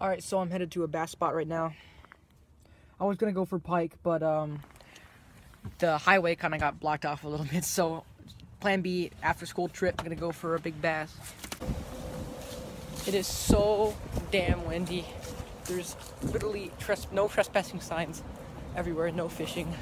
Alright, so I'm headed to a bass spot right now. I was gonna go for pike, but the highway kind of got blocked off a little bit, so plan B, after school trip, I'm gonna go for a big bass. It is so damn windy. There's literally no trespassing signs everywhere, no fishing.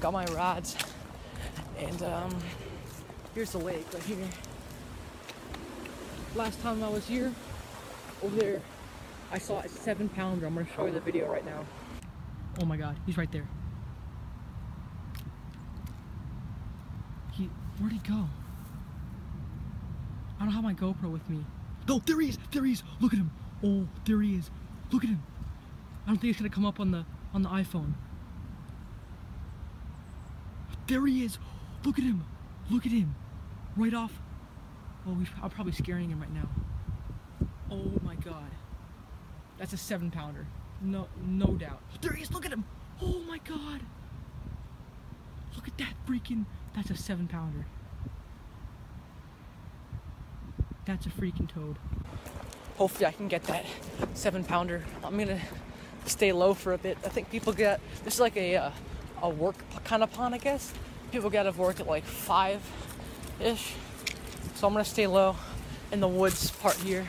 Got my rods, and here's the lake right here. Last time I was here, over there, I saw a 7-pounder. I'm gonna show you the video right now. Oh my god, he's right there. Where'd he go? I don't have my GoPro with me. No, there he is! There he is! Look at him! Oh, there he is! Look at him! I don't think it's gonna come up on the iPhone. There he is! Look at him! Look at him! Right off! Oh, I'm probably scaring him right now. Oh my god. That's a 7-pounder. No doubt. There he is! Look at him! Oh my god! Look at that freaking... That's a 7-pounder. That's a freaking toad. Hopefully I can get that 7-pounder. I'm gonna stay low for a bit. I think people get... This is like a work kind of pond, I guess. People get out of work at like 5-ish. So I'm gonna stay low in the woods part here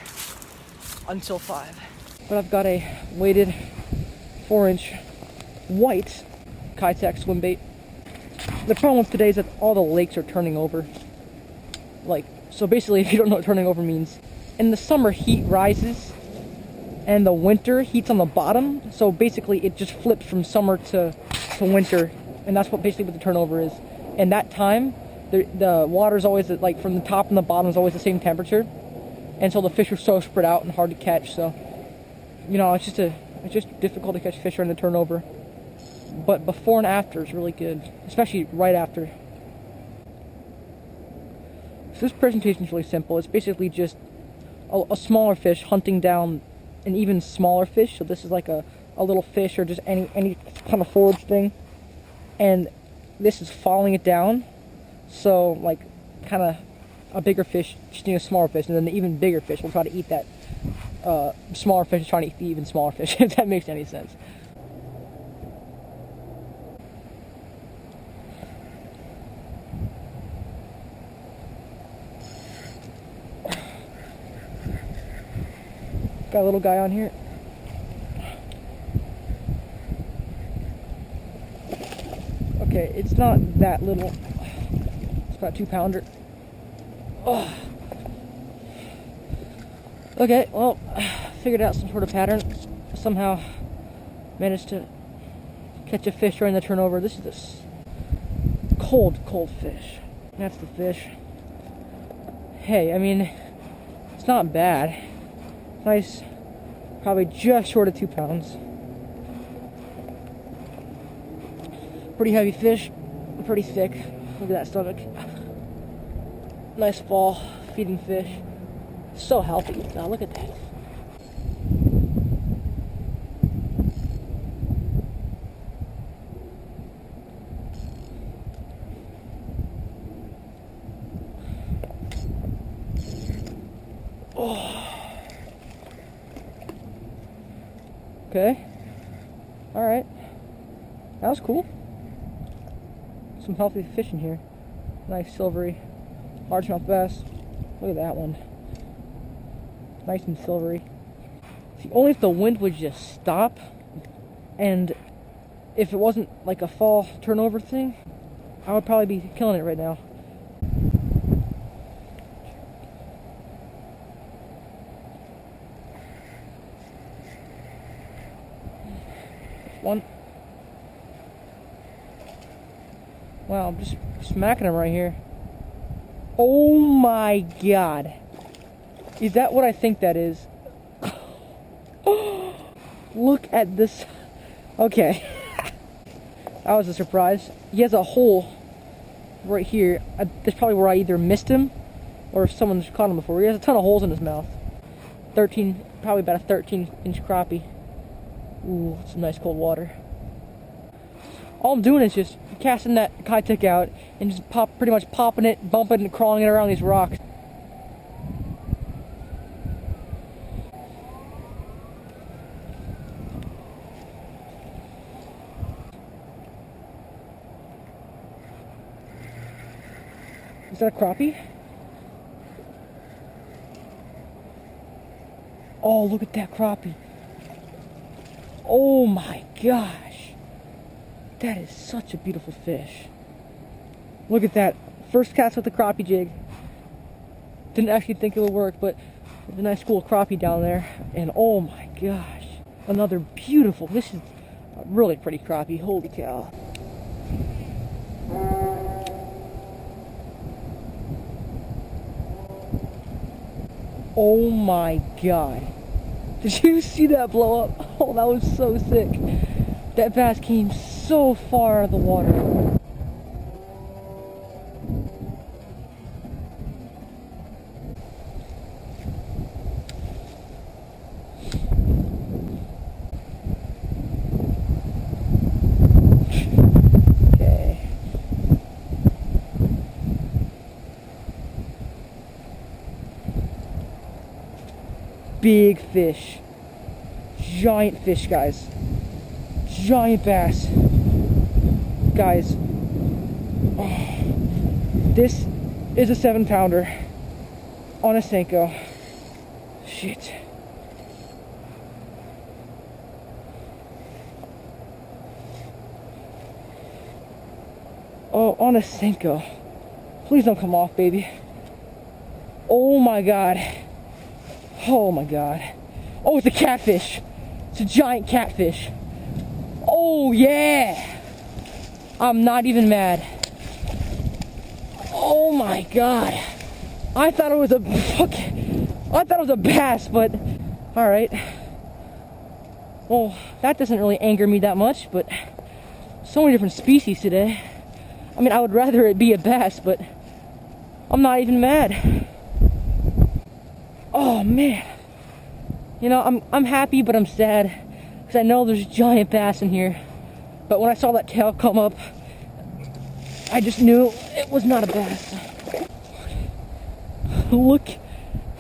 until 5. But I've got a weighted 4-inch white Keitech swim bait. The problem with today is that all the lakes are turning over. Like, so basically, if you don't know what turning over means, in the summer heat rises, and the winter heat's on the bottom. So basically, it just flips from summer to winter, and that's what the turnover is. And that time, the water's always like from the top and the bottom is always the same temperature, and so the fish are so spread out and hard to catch. So, you know, it's just difficult to catch fish during the turnover. But before and after is really good, especially right after. So this presentation is really simple. It's basically just a smaller fish hunting down an even smaller fish. So this is like a little fish or just any kind of forage thing. And this is following it down. So like kind of a bigger fish eating a smaller fish, and then the even bigger fish will try to eat that smaller fish, trying to eat the even smaller fish, if that makes any sense. Got a little guy on here. Okay, it's not that little. It's about 2-pounder. Oh. Okay, well, figured out some sort of pattern. Somehow managed to catch a fish during the turnover. This is this cold fish. That's the fish. Hey, I mean, it's not bad. Nice, probably just short of 2 pounds. Pretty heavy fish, pretty thick. Look at that stomach. Nice fall, feeding fish. So healthy. Now look at that. Oh. Okay, alright, that was cool. Some healthy fish in here. Nice silvery largemouth bass. Look at that one. Nice and silvery. See, only if the wind would just stop, and if it wasn't like a fall turnover thing, I would probably be killing it right now. One. Wow, I'm just smacking him right here. Oh my god. Is that what I think that is? Look at this. Okay. That was a surprise. He has a hole right here. That's probably where I either missed him or if someone's caught him before. He has a ton of holes in his mouth. 13, probably about a 13-inch crappie. Ooh, some nice cold water. All I'm doing is just casting that Keitech out and just pretty much popping it, bumping and crawling it around these rocks. Is that a crappie? Oh, look at that crappie. Oh my gosh. That is such a beautiful fish. Look at that. First cast with the crappie jig. Didn't actually think it would work, but there's a nice school of crappie down there. And oh my gosh. Another beautiful, this is a really pretty crappie. Holy cow. Oh my god. Did you see that blow up? Oh, that was so sick. That bass came so far out of the water. Big fish, giant fish, guys, giant bass, guys. Oh, this is a 7-pounder on a Senko. Shit. Oh, on a Senko. Please don't come off, baby. Oh my god. Oh my god. Oh, it's a catfish. It's a giant catfish. Oh yeah. I'm not even mad. Oh my god. I thought it was a fucking, I thought it was a bass, but all right. Well, that doesn't really anger me that much, but so many different species today. I mean, I would rather it be a bass, but I'm not even mad. Oh man, you know, I'm happy, but I'm sad because I know there's giant bass in here, but when I saw that tail come up, I just knew it was not a bass. Look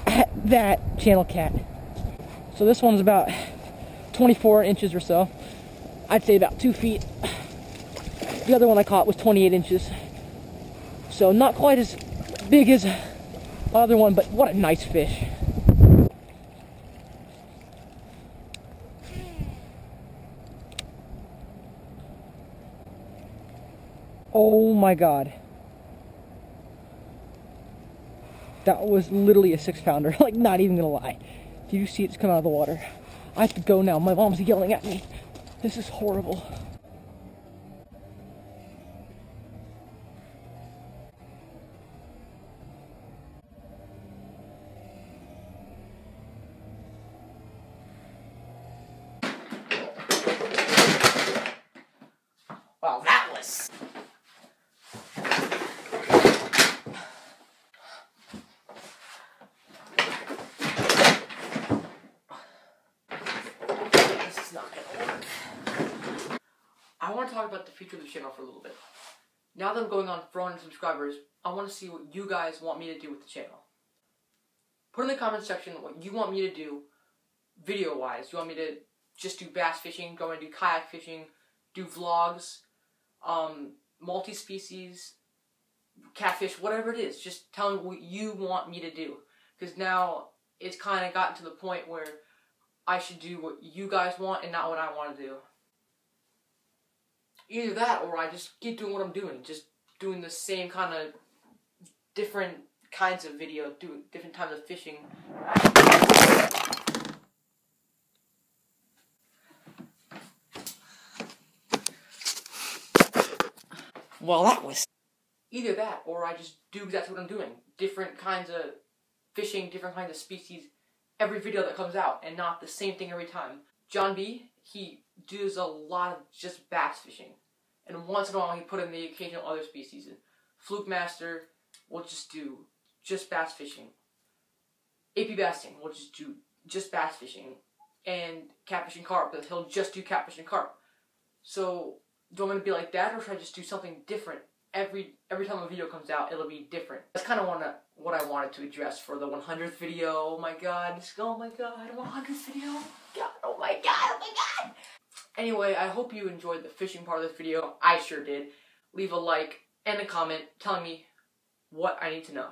at that channel cat. So this one's about 24 inches or so. I'd say about 2 feet. The other one I caught was 28 inches. So not quite as big as the other one, but what a nice fish. Oh my god. That was literally a 6-pounder. Like, not even gonna lie. Did you see it just come out of the water? I have to go now. My mom's yelling at me. This is horrible. Wow, that was... about the future of the channel for a little bit. Now that I'm going on 400 subscribers, I want to see what you guys want me to do with the channel. Put in the comment section what you want me to do video-wise. You want me to just do bass fishing, go and do kayak fishing, do vlogs, multi-species, catfish, whatever it is. Just tell me what you want me to do. Because now it's kind of gotten to the point where I should do what you guys want and not what I want to do. Either that or I just keep doing what I'm doing, just doing the same kind of different kinds of video, doing different types of fishing. Well, that was... Either that or I just do exactly what I'm doing, different kinds of fishing, different kinds of species, every video that comes out and not the same thing every time. John B., he does a lot of just bass fishing. And once in a while, he put in the occasional other species. And Fluke Master will just do just bass fishing. AP Bassing will just do just bass fishing. And catfish and carp, he'll just do catfish and carp. So, do I want to be like that, or should I just do something different? Every time a video comes out, it'll be different. That's kind of what I wanted to address for the 100th video. Oh my god, let's go, oh my god, 100th video. God, oh my god, oh my god. Anyway, I hope you enjoyed the fishing part of this video. I sure did. Leave a like and a comment telling me what I need to know.